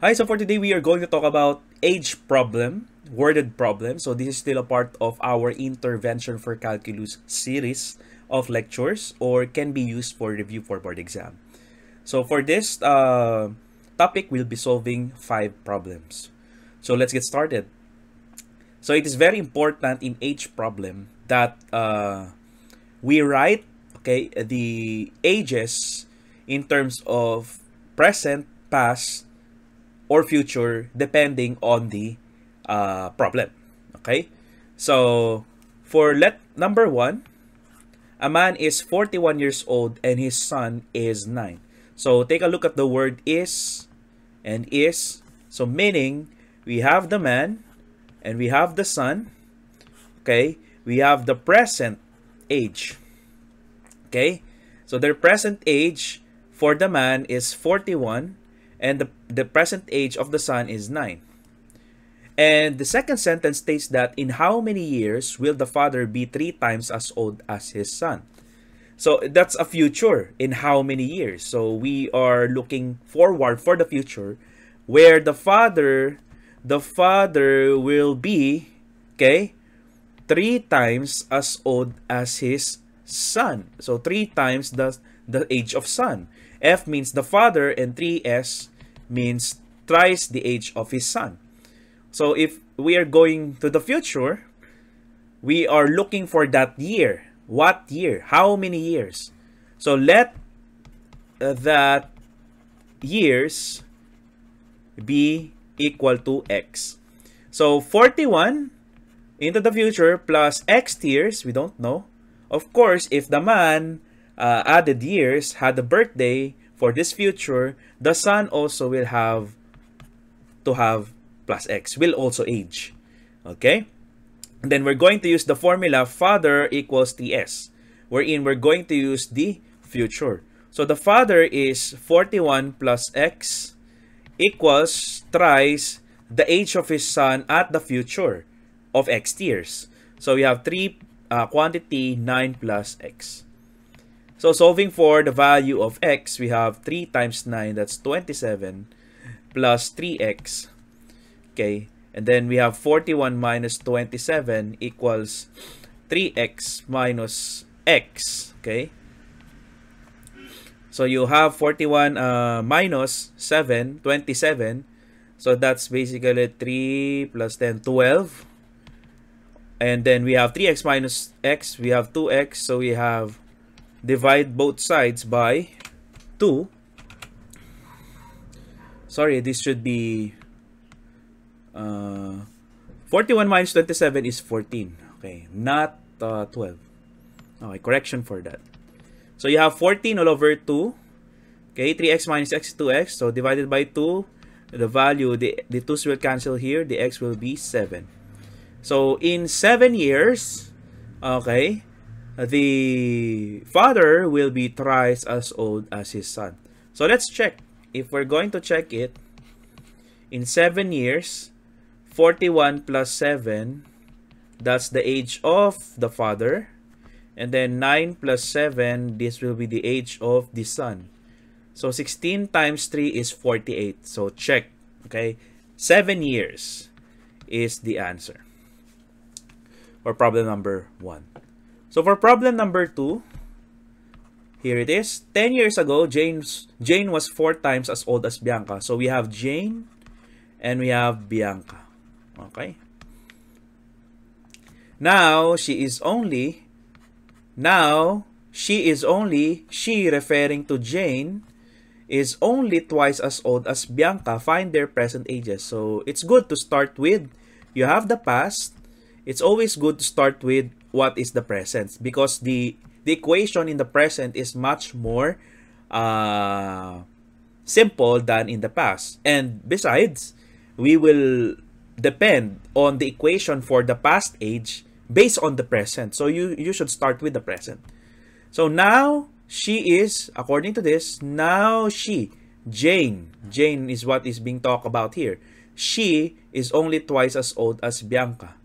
Hi, so for today we are going to talk about age problem, worded problem. So this is still a part of our intervention for calculus series of lectures or can be used for review for board exam. So for this topic, we'll be solving 5 problems. So let's get started. So it is very important in age problem that we write the ages in terms of present, past, or future, depending on the problem. Okay, so for number 1, a man is 41 years old and his son is 9. So take a look at the word is and is. So meaning we have the man and we have the son. Okay, we have the present age. Okay, so their present age for the man is 41. And the present age of the son is 9. And the second sentence states that in how many years will the father be 3 times as old as his son? So that's a future, in how many years. So we are looking forward for the future where the father will be, 3 times as old as his son. So 3 times the age of son. F means the father and 3S means thrice the age of his son. So if we are going to the future, we are looking for that year. What year? How many years? So let that years be equal to X. So 41 into the future plus X years, we don't know. Of course, if the man added years, had a birthday for this future, the son also will have to have plus X, will also age. Okay? And then we're going to use the formula father equals TS, wherein we're going to use the future. So the father is 41 plus X equals thrice the age of his son at the future of X years. So we have quantity 9 plus X. So solving for the value of X, we have 3 times 9, that's 27, plus 3X. Okay, and then we have 41 minus 27 equals 3X minus X. Okay, so you have 41 minus 7, 27. So that's basically 3 plus 10, 12. And then we have 3X minus X, we have 2X, so we have divide both sides by 2. Sorry, this should be 41 minus 27 is 14. Okay, not 12. Okay, correction for that. So you have 14 all over 2. Okay, 3x minus x is 2x. So divided by 2, the value, the 2's will cancel here. The x will be 7. So in 7 years, okay, the father will be thrice as old as his son. So let's check. If we're going to check it, in 7 years, 41 plus 7, that's the age of the father. And then 9 plus 7, this will be the age of the son. So 16 times 3 is 48. So check. Okay, 7 years is the answer for problem number 1. So for problem number 2, here it is. 10 years ago, Jane was 4 times as old as Bianca. So we have Jane and we have Bianca. Okay. Now she is only, she referring to Jane, is only twice as old as Bianca. Find their present ages. So it's good to start with, you have the past. It's always good to start with what is the present, because the equation in the present is much more simple than in the past. And besides, we will depend on the equation for the past age based on the present. So you should start with the present. So now she is, according to this, now she, Jane is what is being talked about here. She is only twice as old as Bianca.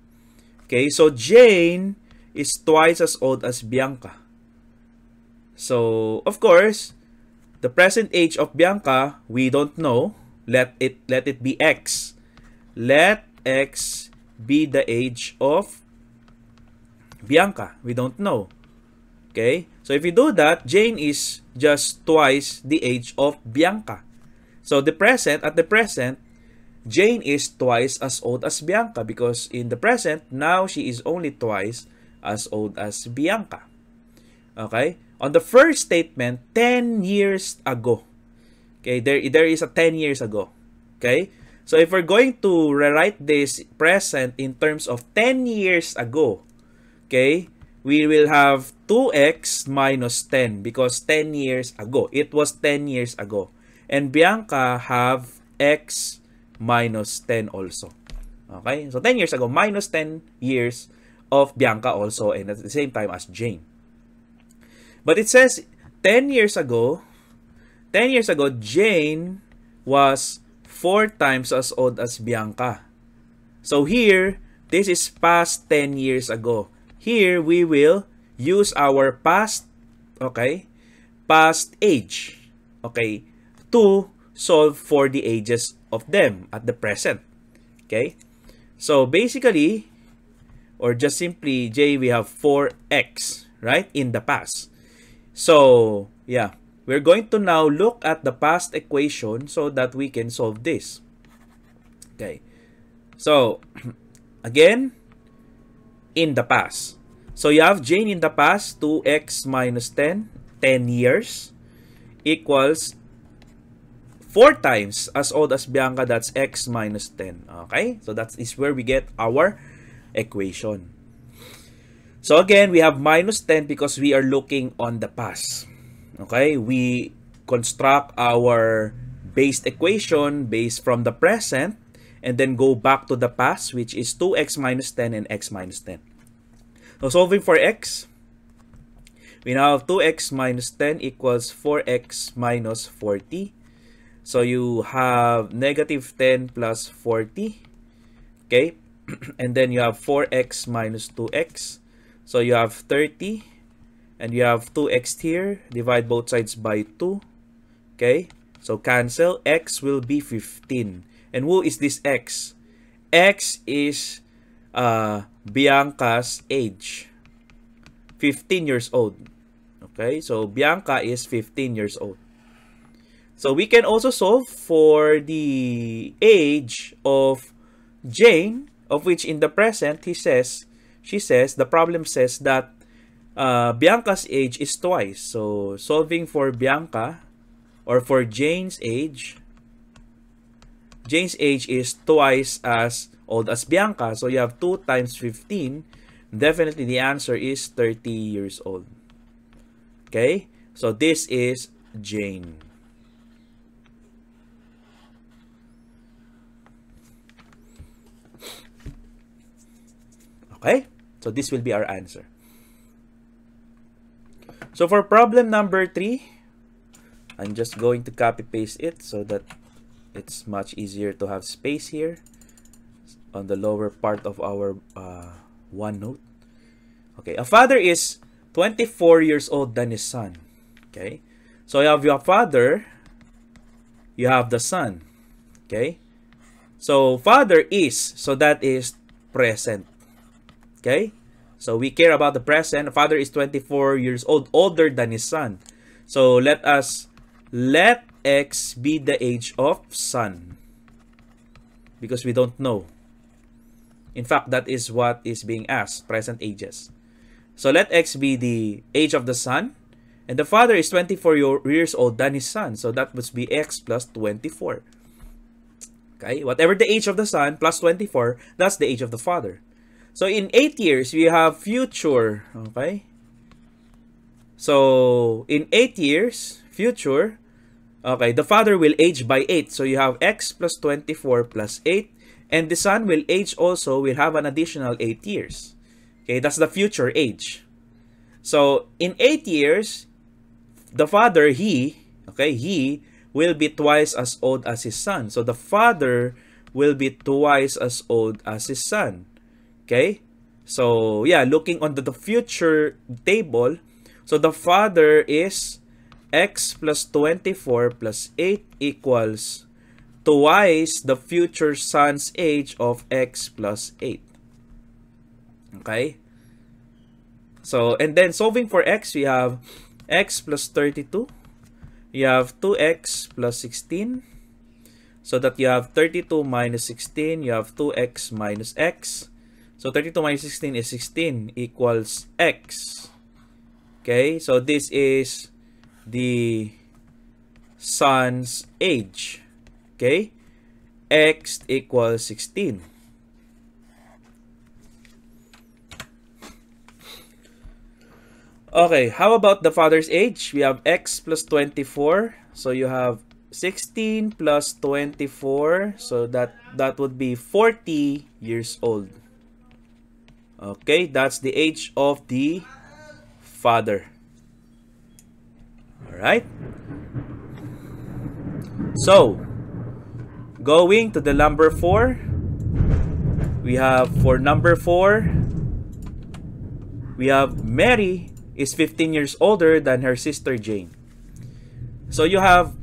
Okay, so Jane is twice as old as Bianca. So, of course, the present age of Bianca, we don't know. let it be x. Let x be the age of Bianca. We don't know. Okay? So if you do that, Jane is just twice the age of Bianca. So the present, at the present, Jane is twice as old as Bianca, because in the present, now she is only twice as old as Bianca. Okay? On the first statement, 10 years ago. Okay? There is a 10 years ago. Okay? So if we're going to rewrite this present in terms of 10 years ago, okay, we will have 2x minus 10, because 10 years ago. It was 10 years ago. And Bianca have x minus 10 also. Okay? So 10 years ago, minus 10 years of Bianca also, and at the same time as Jane. But it says 10 years ago, Jane was 4 times as old as Bianca. So here, this is past 10 years ago. Here, we will use our past, okay, past age, okay, to solve for the ages of them at the present, okay? So basically, or just simply, J, we have 4x, right, in the past. So, yeah. We're going to now look at the past equation so that we can solve this. Okay. So, again, in the past. So, you have Jane in the past, 2x minus 10, 10 years, equals 4 times as old as Bianca, that's x minus 10. Okay? So, that is where we get our equation. So, again, we have minus 10 because we are looking on the past. Okay, we construct our based equation based from the present and then go back to the past, which is 2x minus 10 and x minus 10. So solving for x, we now have 2x minus 10 equals 4x minus 40. So you have negative 10 plus 40. Okay, and then you have 4x minus 2x. So you have 30. And you have 2x here. Divide both sides by 2. Okay? So cancel. X will be 15. And who is this x? X is Bianca's age. 15 years old. Okay? So Bianca is 15 years old. So we can also solve for the age of Jane, of which in the present, the problem says that Bianca's age is twice. So, solving for Bianca, or for Jane's age is twice as old as Bianca. So, you have 2 times 15. Definitely, the answer is 30 years old. Okay? So, this is Jane. Okay? So, this will be our answer. So, for problem number 3, I'm just going to copy-paste it so that it's much easier to have space here on the lower part of our OneNote. Okay, a father is 24 years old than his son. Okay, so you have your father, you have the son. Okay, so father is, so that is present. Okay. So, we care about the present. Father is 24 years old, older than his son. So, let x be the age of son. Because we don't know. In fact, that is what is being asked, present ages. So, let x be the age of the son. And the father is 24 years old than his son. So, that must be x plus 24. Okay? Whatever the age of the son plus 24, that's the age of the father. So, in 8 years, we have future, okay? So, in 8 years, future, okay, the father will age by 8. So, you have x plus 24 plus 8. And the son will age also, will have an additional 8 years. Okay, that's the future age. So, in 8 years, the father, he will be twice as old as his son. So, the father will be twice as old as his son. Okay, so yeah, looking on the future table, so the father is x plus 24 plus 8 equals twice the future sun's age of x plus 8. Okay? So, and then solving for x, we have x plus 32. You have 2x plus 16. So that you have 32 minus 16. You have 2x minus x. So 32 minus 16 is 16 equals x. Okay? So this is the sun's age. Okay? X equals 16. Okay, how about the father's age? We have x plus 24. So you have 16 plus 24. So that would be 40 years old. Okay, that's the age of the father. All right. So, going to the number 4, we have for number 4, we have Mary is 15 years older than her sister Jane. So you have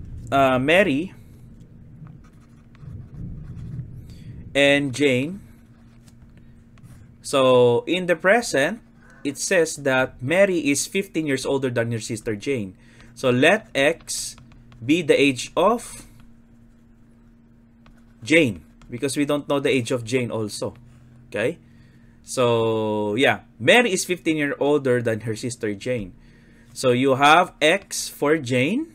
Mary and Jane. So in the present, it says that Mary is 15 years older than her sister Jane. So let X be the age of Jane, because we don't know the age of Jane also. Okay? So, yeah, Mary is 15 years older than her sister Jane. So, you have X for Jane.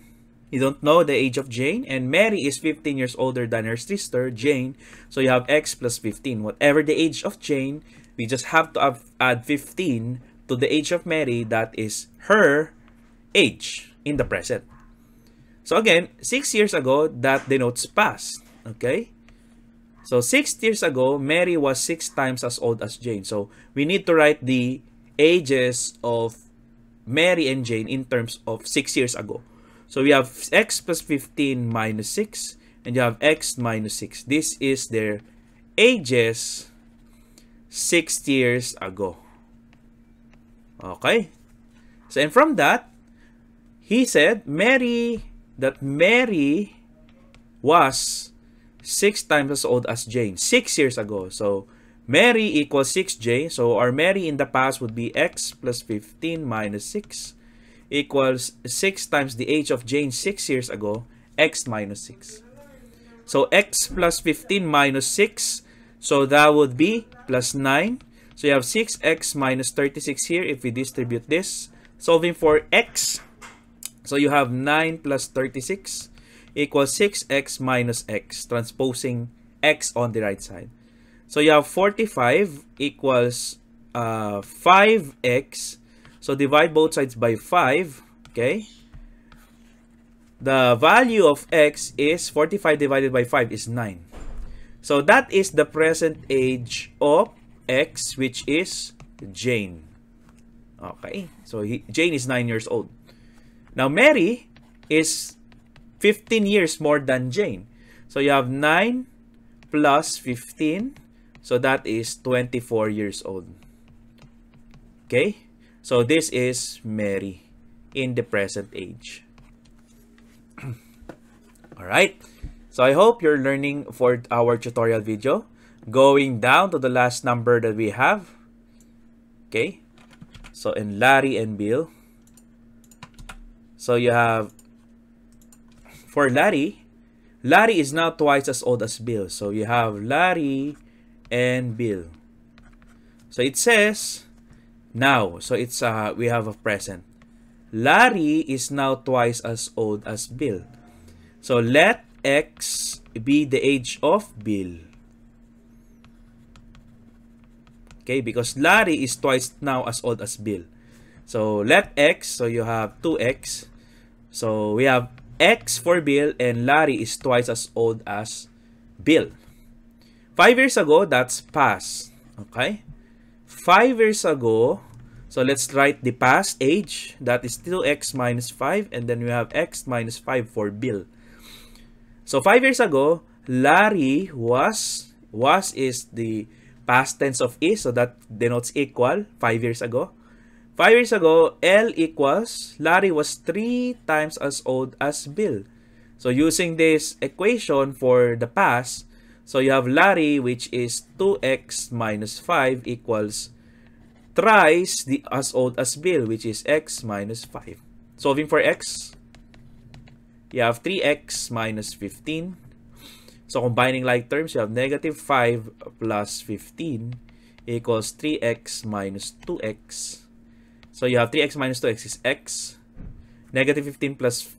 You don't know the age of Jane. And Mary is 15 years older than her sister Jane. So, you have X plus 15. Whatever the age of Jane, we just have to add 15 to the age of Mary. That is her age in the present. So, again, 6 years ago, that denotes past. Okay? So, 6 years ago, Mary was 6 times as old as Jane. So, we need to write the ages of Mary and Jane in terms of 6 years ago. So, we have x plus 15 minus 6, and you have x minus 6. This is their ages 6 years ago. Okay? So, and from that, he said Mary was 6 times as old as Jane 6 years ago. So Mary equals 6J. So our Mary in the past would be x plus 15 minus 6 equals 6 times the age of Jane 6 years ago, x minus 6. So x plus 15 minus 6. So that would be plus 9. So you have 6x minus 36 here if we distribute this. Solving for x. So you have 9 plus 36. Equals 6x minus x, transposing x on the right side. So you have 45 equals 5x. So divide both sides by 5. Okay? The value of x is 45 divided by 5 is 9. So that is the present age of x, which is Jane. Okay? So Jane is 9 years old. Now Mary is 15 years more than Jane. So you have 9 plus 15. So that is 24 years old. Okay? So this is Mary in the present age. Alright? So I hope you're learning for our tutorial video. Going down to the last number that we have. Okay? So in Larry and Bill. So you have for Larry, Larry is now twice as old as Bill. So you have Larry and Bill. So it says now. So it's we have a present. Larry is now twice as old as Bill. So let X be the age of Bill. Okay, because Larry is twice now as old as Bill. So let X, so you have 2X. So we have X for Bill, and Larry is twice as old as Bill. 5 years ago, that's past. Okay? 5 years ago, so let's write the past age. That is still x minus 5, and then we have x minus 5 for Bill. So 5 years ago, Larry was is the past tense of is, so that denotes equal, 5 years ago. 5 years ago, Larry was 3 times as old as Bill. So using this equation for the past, so you have Larry, which is 2x minus 5 equals thrice the as old as Bill, which is x minus 5. Solving for x, you have 3x minus 15. So combining like terms, you have negative 5 plus 15 equals 3x minus 2x. So you have 3x minus 2x is x. Negative 15 plus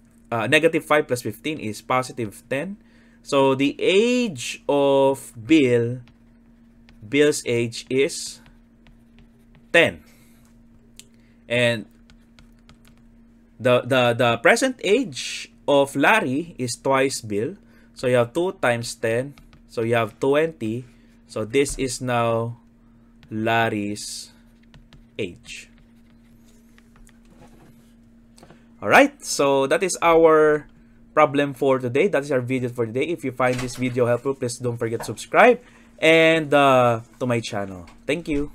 negative 5 plus 15 is positive 10. So the age of Bill, Bill's age is 10. And the present age of Larry is twice Bill. So you have 2 times 10. So you have 20. So this is now Larry's age. Alright, so that is our problem for today. That is our video for today. If you find this video helpful, please don't forget to subscribe and to my channel. Thank you.